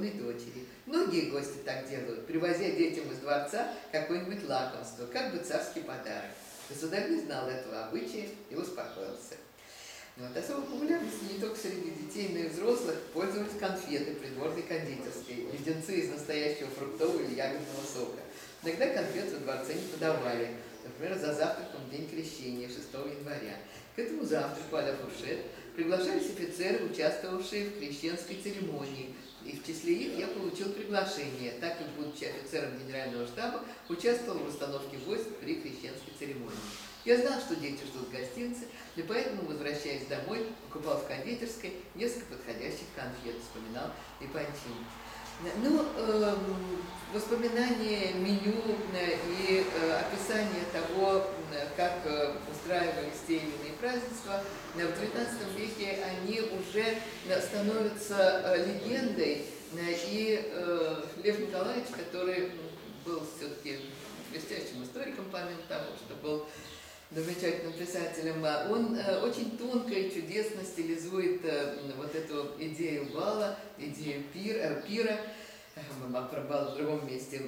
приемной дочери. Многие гости так делают, привозя детям из дворца какое-нибудь лакомство, как бы царский подарок. Государь не знал этого обычая и успокоился. Вот. Особой популярностью не только среди детей, но и взрослых пользовались конфеты придворной кондитерской, леденцы из настоящего фруктового или ягодного сока. Иногда конфет во дворце не подавали, например, за завтраком в день крещения 6 января. К этому завтраку а-ля фуршет приглашались офицеры, участвовавшие в крещенской церемонии. И в числе их я получил приглашение, так как, будучи офицером генерального штаба, участвовал в расстановке войск при крещенской церемонии. Я знал, что дети ждут гостинцы, и поэтому, возвращаясь домой, покупал в кондитерской несколько подходящих конфет, вспоминал Ипанчин. Ну, воспоминания, меню и описание того, как устраивались те или иные празднества, в XIX веке они уже становятся легендой. И Лев Николаевич, который был все-таки блестящим историком, помимо того, что был замечательным писателем, он очень тонко и чудесно стилизует вот эту идею бала, идею пира, мы про бал в другом месте.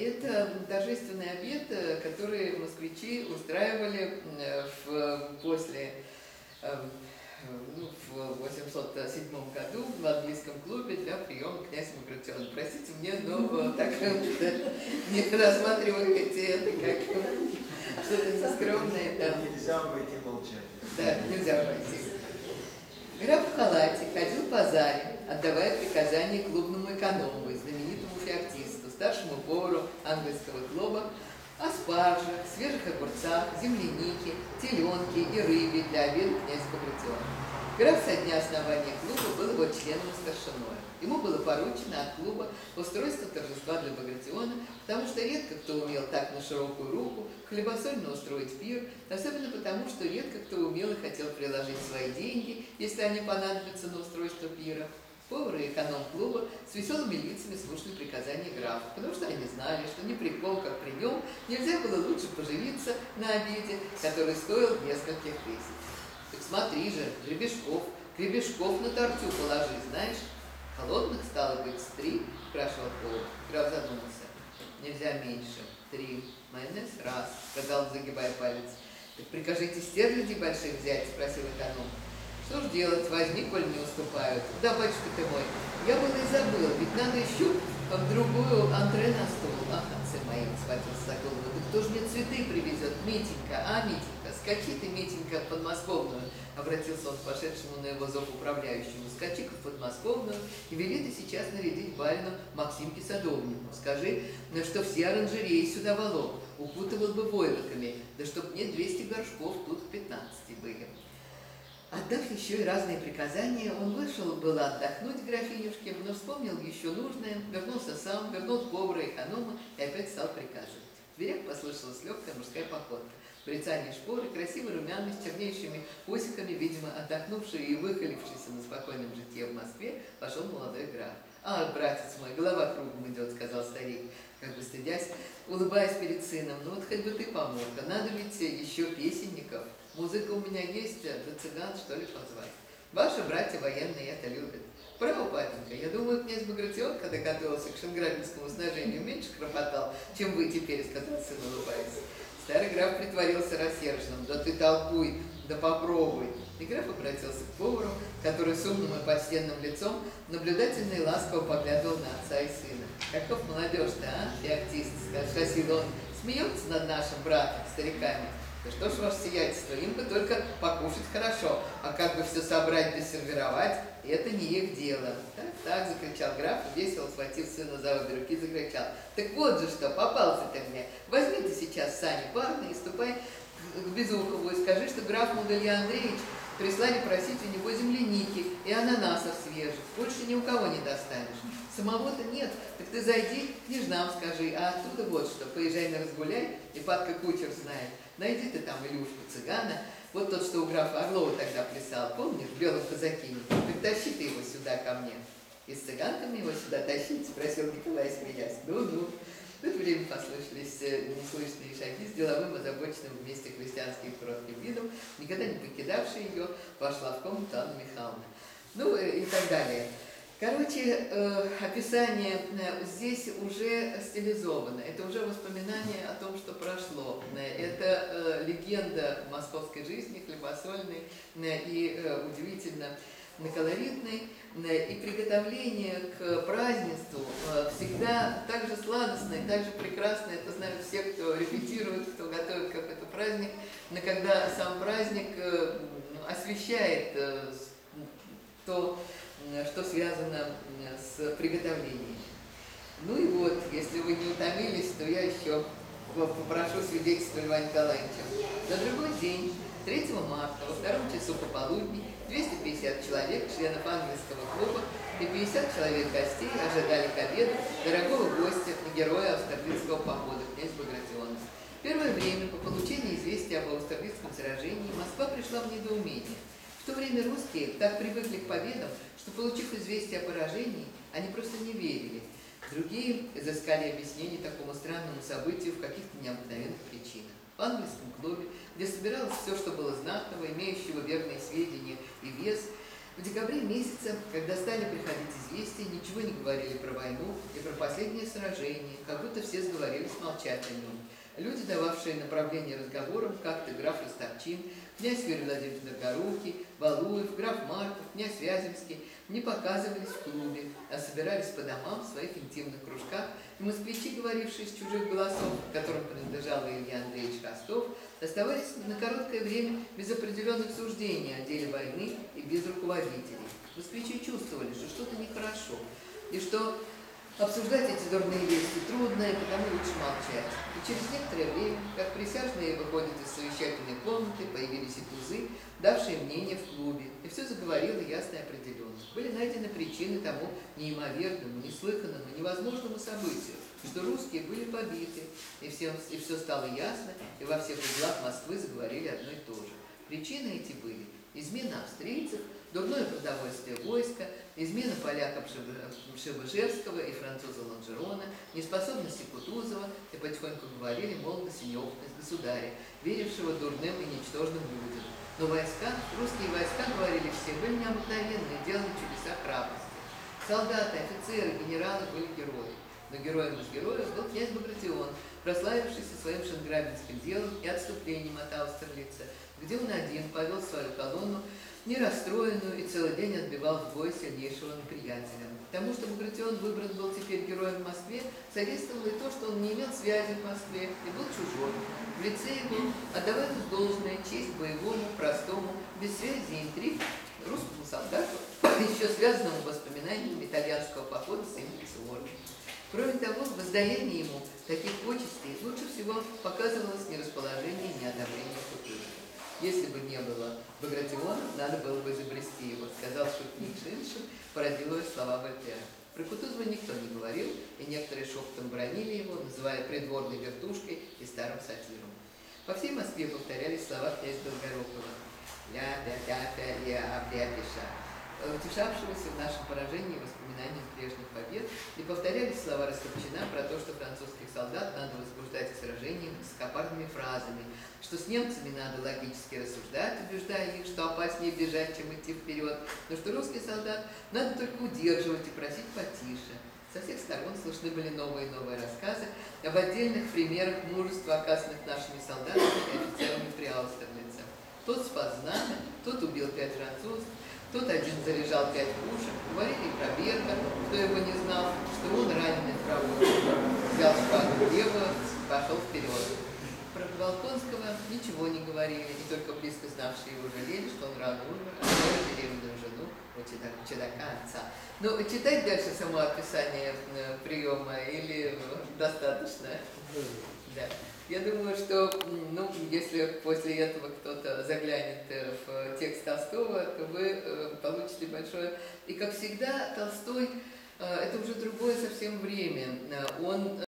Это торжественный обед, который москвичи устраивали после... в 807 году в английском клубе для приема князя Багратиона. Простите мне, но так не рассматривайте это как что-то скромное. Нельзя обойти молчать. Да, нельзя обойти. Граф в халате ходил по зале, отдавая приказания клубному эконому, знаменитому феоктисту, старшему повару английского клуба, о спаржах, свежих огурцах, землянике, теленке и рыбе для обеда князя Багратиона. Граф со дня основания клуба был его членом и старшиной. Ему было поручено от клуба устройство торжества для Багратиона, потому что редко кто умел так на широкую руку хлебосольно устроить пир, особенно потому, что редко кто умел и хотел приложить свои деньги, если они понадобятся на устройство пира. Повары и эконом клуба с веселыми лицами слушали приказания графа, потому что они знали, что ни при ком, как при нем, нельзя было лучше поживиться на обеде, который стоил нескольких тысяч. Так смотри же, гребешков на тортю положи, знаешь? Холодных стало быть три, спрашивал повар. Граф задумался. Нельзя меньше. Три. Майонез раз, сказал, загибая палец. Так прикажите стерлядей больших взять, спросил эконом. Что ж делать, возьми, коль не уступают. Да, батюшка ты мой, я было и забыл, ведь надо еще в другую антре на стол. Ах, отцы мои, схватился за голову, да кто же мне цветы привезет? Митенька, Митенька, скачи ты, Митенька, в подмосковную, обратился он к пошедшему на его зов управляющему. Скачи-ка в подмосковную и вели ты сейчас нарядить барину Максимке Садовнику. Скажи, что все оранжереи сюда волок, укутывал бы войлоками, да чтоб мне 200 горшков, тут 15 были. Отдав еще и разные приказания, он вышел было отдохнуть графинюшке, но вспомнил еще нужное, вернулся сам, вернул повара и эконома и опять стал приказывать. В дверях послышалась легкая мужская походка. Бряцание шпоры, красиво румяный, с чернейшими усиками, видимо, отдохнувший и выхолившийся на спокойном житье в Москве, вошел молодой граф. «Ах, братец мой, голова кругом идет», — сказал старик, как бы стыдясь, улыбаясь перед сыном. «Ну вот хоть бы ты помог, а надо ведь еще песенников. Музыка у меня есть, да цыган, что ли, позвать. Ваши братья военные это любят. Право, папенька, я думаю, князь Багратион, когда готовился к Шенграбскому сражению, меньше хлопотал, чем вы теперь», — сказал сын, улыбаясь. Старый граф притворился рассерженным. «Да ты толкуй, да попробуй». И граф обратился к повару, который с умным и почтенным лицом наблюдательно и ласково поглядывал на отца и сына. «Каков молодежь-то, а, феоктист?» — спросил он. «Смеется над нашим братом, стариками. Да что ж, ваше сиятельство, им бы только покушать хорошо, а как бы все собрать да сервировать, это не их дело». «Так, так», — закричал граф, и весело схватив сына за обе руки, закричал. «Так вот же что, попался ты мне. Возьми ты сейчас сани парня и ступай к Безухову и скажи, что графу Илья Андреевич прислали просить у него земляники и ананасов свежих. Больше ни у кого не достанешь. Самого-то нет, так ты зайди к княжнам скажи, а оттуда вот что, поезжай на разгуляй, и Патка кучер знает. Найди ты там Илюшку цыгана, вот тот, что у графа Орлова тогда плясал, помнишь, в белом казакине, так тащи ты его сюда ко мне». «И с цыганками его сюда тащить?» — спросил Николай, смеясь. «Ну-ну». В это время послышались неслышные шаги с деловым, озабоченным вместе христианским кротким видом, никогда не покидавшей ее, вошла в комнату Анна Михайловна. Ну и так далее. Короче, описание здесь уже стилизовано, это уже воспоминание о том, что прошло. Это легенда московской жизни, хлебосольной и удивительно колоритной. И приготовление к празднеству всегда так же сладостное, так же прекрасное. Это знают все, кто репетирует, кто готовит какой-то праздник. Но когда сам праздник освещает то, что связано с приготовлением. Ну и вот, если вы не утомились, то я еще попрошу свидетельство Льва Николаевича. На другой день, 3 марта, во втором часу пополудни, 250 человек, членов английского клуба, и 50 человек гостей ожидали к обеду дорогого гостя, героя Аустерлицкого похода, князь Багратиона. В первое время, по получении известия об Аустерлицком сражении, Москва пришла в недоумение. В то время русские так привыкли к победам, что, получив известие о поражении, они просто не верили. Другие изыскали объяснение такому странному событию в каких-то необыкновенных причинах. В английском клубе, где собиралось все, что было знатного, имеющего верные сведения и вес, в декабре месяце, когда стали приходить известия, ничего не говорили про войну и про последнее сражение, как будто все сговорились молчать о нем. Люди, дававшие направление разговорам, как-то граф Ростопчин, князь Вера Владимирович Корухи, Валуев, граф Марков, князь Вяземский, не показывались в клубе, а собирались по домам в своих интимных кружках, и москвичи, говорившие с чужих голосов, которым принадлежал Илья Андреевич Ростов, оставались на короткое время без определенных суждений о деле войны и без руководителей. Москвичи чувствовали, что что-то нехорошо, и что обсуждать эти дурные вести трудно, и потому лучше молчать. И через некоторое время, как присяжные выходят из совещательной комнаты, появились и тузы, давшие мнение в клубе, и все заговорило ясно и определенно. Были найдены причины тому неимоверному, неслыханному, невозможному событию, что русские были побиты, и все стало ясно, и во всех углах Москвы заговорили одно и то же. Причины эти были измена австрийцев, дурное продовольствие войска, измена поляков Шевожевского и француза Ланжерона, неспособности Кутузова, и потихоньку говорили, мол, на синеопность государя, верившего дурным и ничтожным людям. Но войска, русские войска, говорили все, были необыкновенные, делали чудеса храбрости. Солдаты, офицеры, генералы были герои. Но героем из героев был князь Багратион, прославившийся своим шенграбским делом и отступлением от Аустерлица, где он один повел свою колонну, нерастроенную, и целый день отбивал в бой сильнейшего неприятеля. Тому, что Багратион выбран был теперь героем в Москве, содействовало и то, что он не имел связи в Москве и был чужой. В лице его отдавали должное честь боевому, простому, без связи и интриг русскому солдату, еще связанному воспоминаниями итальянского похода с именем Ордена. Кроме того, воздаяние ему таких почестей лучше всего показывалось не расположение и не одобрение Кутузова. Если бы не было Багратиона, надо было бы изобрести его, сказал шутник Шиншин, пародируя слова Вольтера. Про Кутузова никто не говорил, и некоторые шепотом бронили его, называя придворной вертушкой и старым сатиром. По всей Москве повторялись слова князя Долгорукова «Ля-пя-пя-пя-я-пя-пиша», утешавшегося в нашем поражении воспоминаниям прежних побед, и повторялись слова Ростопчина про то, что французских солдат надо возбуждать к сражениям высокопарными фразами, что с немцами надо логически рассуждать, убеждая их, что опаснее бежать, чем идти вперед, но что русских солдат надо только удерживать и просить потише. Со всех сторон слышны были новые и новые рассказы об отдельных примерах мужества, оказанных нашими солдатами и офицерами при Аустерлице. Тот спас знамя, тот убил 5 французов, тот один заряжал 5 пушек, говорили про Берна, кто его не знал, что он раненый в правую руку, взял шпагу левую, пошел вперед. Про Болконского ничего не говорили, и только близко знавшие его жалели, что он рано умер, оставил беременную жену у чудака отца. Ну, читать дальше само описание приема или достаточно? Да. Я думаю, что, ну, если после этого кто-то заглянет в текст Толстого, то вы получите большое. И, как всегда, Толстой — это уже другое совсем время. Он